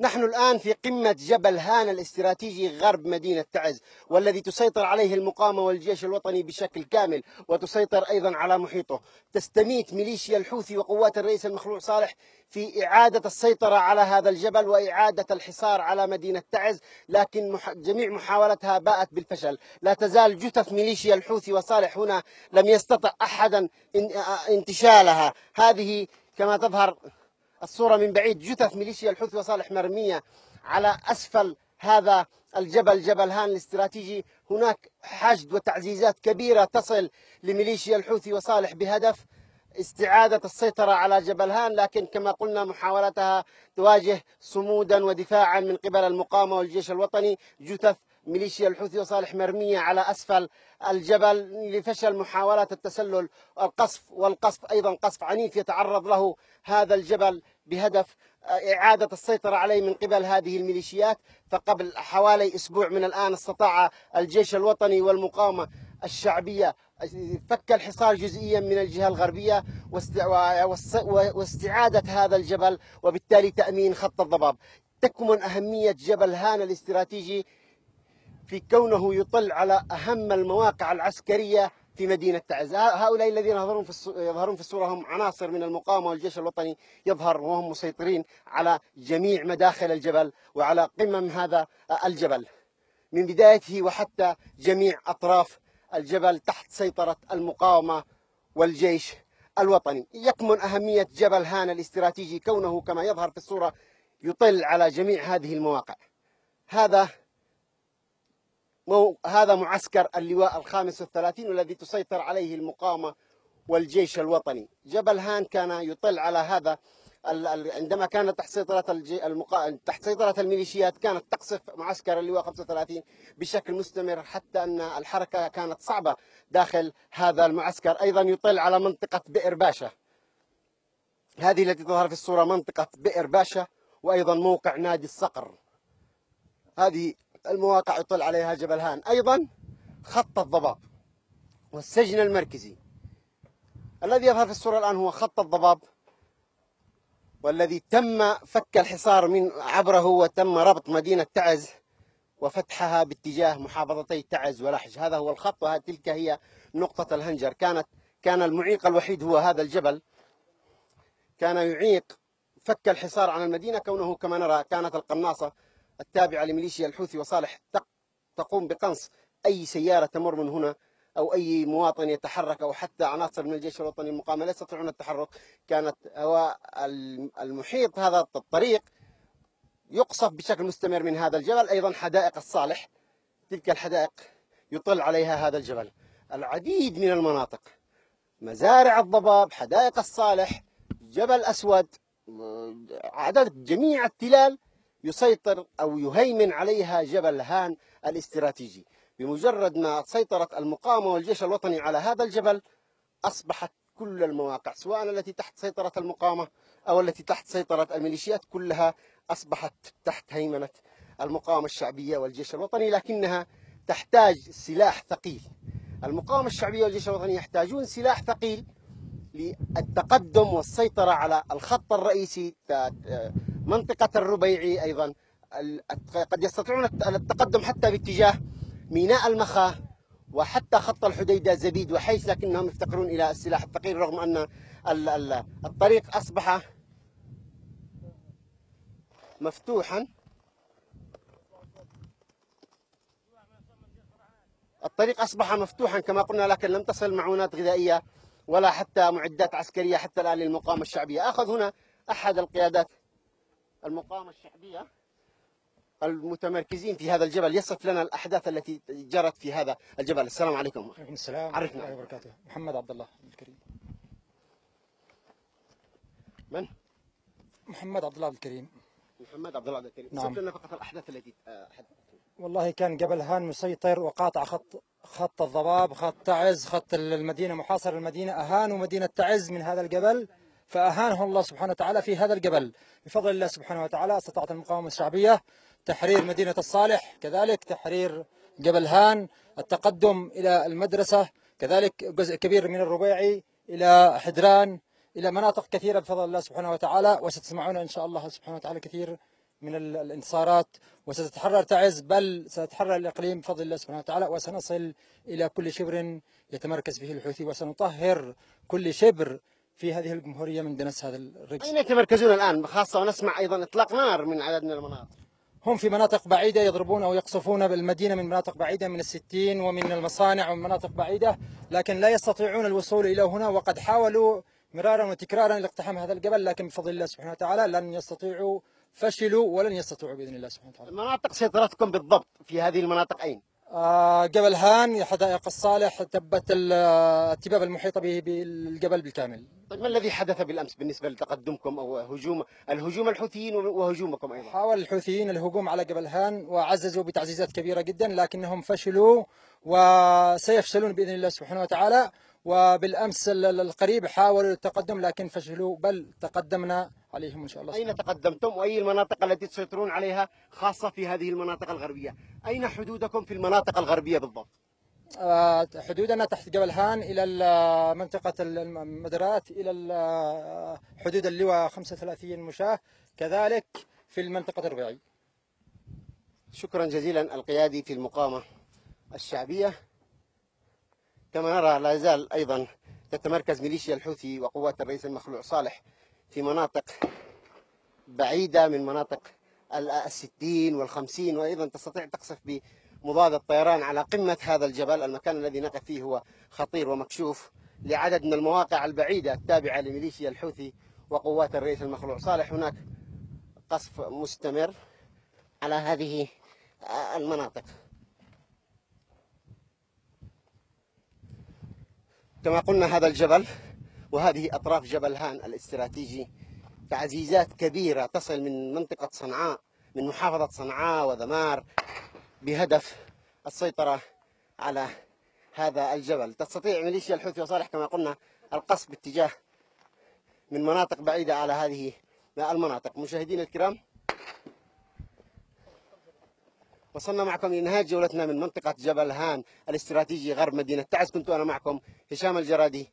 نحن الآن في قمة جبل هان الاستراتيجي غرب مدينة تعز، والذي تسيطر عليه المقاومة والجيش الوطني بشكل كامل، وتسيطر أيضا على محيطه. تستميت ميليشيا الحوثي وقوات الرئيس المخلوع صالح في إعادة السيطرة على هذا الجبل وإعادة الحصار على مدينة تعز، لكن جميع محاولتها باءت بالفشل. لا تزال جثث ميليشيا الحوثي وصالح هنا، لم يستطع أحدا انتشالها. هذه كما تظهر الصورة من بعيد، جثث ميليشيا الحوثي وصالح مرمية على أسفل هذا الجبل، جبل هان الاستراتيجي. هناك حشد وتعزيزات كبيرة تصل لميليشيا الحوثي وصالح بهدف استعادة السيطرة على جبل هان، لكن كما قلنا محاولتها تواجه صمودا ودفاعا من قبل المقاومة والجيش الوطني. جثث ميليشيا الحوثي وصالح مرمية على أسفل الجبل، لفشل محاولات التسلل والقصف، أيضا قصف عنيف يتعرض له هذا الجبل بهدف إعادة السيطرة عليه من قبل هذه الميليشيات. فقبل حوالي أسبوع من الآن استطاع الجيش الوطني والمقاومة الشعبية فك الحصار جزئيا من الجهة الغربية واستعادة هذا الجبل، وبالتالي تأمين خط الضباب. تكمن أهمية جبل هان الاستراتيجي في كونه يطل على أهم المواقع العسكرية في مدينة تعز. هؤلاء الذين يظهرون في الصورة هم عناصر من المقاومة والجيش الوطني، يظهر وهم مسيطرين على جميع مداخل الجبل وعلى قمم هذا الجبل من بدايته وحتى جميع أطراف الجبل تحت سيطرة المقاومة والجيش الوطني. يكمن أهمية جبل هان الاستراتيجي كونه كما يظهر في الصورة يطل على جميع هذه المواقع. هذا معسكر اللواء ال35 والذي تسيطر عليه المقاومة والجيش الوطني. جبل هان كان يطل على هذا عندما كانت تحت سيطرة الميليشيات، كانت تقصف معسكر اللواء 35 بشكل مستمر، حتى أن الحركة كانت صعبة داخل هذا المعسكر. أيضا يطل على منطقة بئر باشا، هذه التي تظهر في الصورة منطقة بئر باشا، وأيضا موقع نادي الصقر. هذه المواقع يطل عليها جبل هان. أيضا خط الضباب والسجن المركزي الذي يظهر في الصورة الآن هو خط الضباب، والذي تم فك الحصار من عبره وتم ربط مدينة تعز وفتحها باتجاه محافظتي تعز ولحج. هذا هو الخط وتلك هي نقطة الهنجر. كان المعيق الوحيد هو هذا الجبل، كان يعيق فك الحصار عن المدينة كونه كما نرى كانت القناصة التابعة لميليشيا الحوثي وصالح تقوم بقنص أي سيارة تمر من هنا أو أي مواطن يتحرك، أو حتى عناصر من الجيش الوطني المقاومة لا يستطيعون التحرك. كانت المحيط هذا الطريق يقصف بشكل مستمر من هذا الجبل. أيضا حدائق الصالح، تلك الحدائق يطل عليها هذا الجبل. العديد من المناطق، مزارع الضباب، حدائق الصالح، جبل أسود، عدد جميع التلال يسيطر أو يهيمن عليها جبل هان الاستراتيجي. بمجرد ما سيطرت المقاومة والجيش الوطني على هذا الجبل، أصبحت كل المواقع سواء التي تحت سيطرة المقاومة أو التي تحت سيطرة الميليشيات كلها أصبحت تحت هيمنة المقاومة الشعبية والجيش الوطني، لكنها تحتاج سلاح ثقيل. المقاومة الشعبية والجيش الوطني يحتاجون سلاح ثقيل للتقدم والسيطرة على الخط الرئيسي، منطقة الربيعي. أيضا قد يستطيعون التقدم حتى باتجاه ميناء المخا وحتى خط الحديدة زبيد وحيس، لكنهم يفتقرون إلى السلاح الثقيل، رغم أن الطريق أصبح مفتوحا. كما قلنا، لكن لم تصل معونات غذائية ولا حتى معدات عسكرية حتى الآن للمقاومة الشعبية. أخذ هنا أحد القيادات المقاومة الشعبية المتمركزين في هذا الجبل يصف لنا الأحداث التي جرت في هذا الجبل. السلام عليكم. وعليكم السلام ورحمة الله وبركاته. محمد عبد الله الكريم. من؟ محمد عبد الله الكريم. محمد عبد الله الكريم. نعم. صف لنا فقط الأحداث التي حدثت. والله كان جبل هان مسيطر وقاطع خط الضباب، خط تعز، خط المدينة، محاصر المدينة. أهانوا مدينة تعز من هذا الجبل، فأهانه الله سبحانه وتعالى في هذا الجبل. بفضل الله سبحانه وتعالى استطاعت المقاومة الشعبية تحرير مدينة الصالح، كذلك تحرير جبل هان، التقدم إلى المدرسة، كذلك جزء كبير من الربيعي، إلى حدران، إلى مناطق كثيرة بفضل الله سبحانه وتعالى. وستسمعون إن شاء الله سبحانه وتعالى كثير من الانتصارات، وستتحرر تعز، بل سيتحرر الإقليم بفضل الله سبحانه وتعالى، وسنصل إلى كل شبر يتمركز فيه الحوثي، وسنطهر كل شبر في هذه الجمهورية من دنس هذا الرجس. أين يتمركزون الآن خاصة ونسمع أيضا إطلاق نار من عدد من المناطق؟ هم في مناطق بعيدة يضربون أو يقصفون بالمدينة من مناطق بعيدة من الستين ومن المصانع ومن مناطق بعيدة، لكن لا يستطيعون الوصول إلى هنا، وقد حاولوا مرارا وتكرارا لاقتحام هذا الجبل، لكن بفضل الله سبحانه وتعالى لن يستطيعوا، فشلوا ولن يستطيعوا بإذن الله سبحانه وتعالى. مناطق سيطرتكم بالضبط في هذه المناطق أين؟ جبل هان، حدائق الصالح، تبت التباب المحيطة بالجبل بالكامل. طيب ما الذي حدث بالأمس بالنسبة لتقدمكم أو هجوم الحوثيين وهجومكم أيضا؟ حاول الحوثيين الهجوم على جبل هان وعززوا بتعزيزات كبيرة جدا، لكنهم فشلوا وسيفشلون بإذن الله سبحانه وتعالى. وبالأمس القريب حاولوا التقدم لكن فشلوا، بل تقدمنا عليهم إن شاء الله. أين تقدمتم وأي المناطق التي تسيطرون عليها خاصة في هذه المناطق الغربية؟ أين حدودكم في المناطق الغربية بالضبط؟ حدودنا تحت جبل هان إلى منطقة المدرات، إلى حدود اللواء 35 مشاة، كذلك في المنطقة الربيعي. شكرا جزيلا القيادي في المقاومة الشعبية. كما نرى لا يزال أيضا تتمركز ميليشيا الحوثي وقوات الرئيس المخلوع صالح في مناطق بعيدة من مناطق الستين والخمسين، وأيضا تستطيع تقصف بمضاد الطيران على قمة هذا الجبل. المكان الذي نقف فيه هو خطير ومكشوف لعدد من المواقع البعيدة التابعة لميليشيا الحوثي وقوات الرئيس المخلوع صالح. هناك قصف مستمر على هذه المناطق. كما قلنا هذا الجبل وهذه أطراف جبل هان الاستراتيجي تعزيزات كبيرة تصل من منطقة صنعاء، من محافظة صنعاء وذمار، بهدف السيطرة على هذا الجبل. تستطيع ميليشيا الحوثي وصالح كما قلنا القصف باتجاه من مناطق بعيدة على هذه المناطق. مشاهدينا الكرام، وصلنا معكم لنهاية جولتنا من منطقة جبل هان الاستراتيجي غرب مدينة تعز. كنت أنا معكم هشام الجرادي،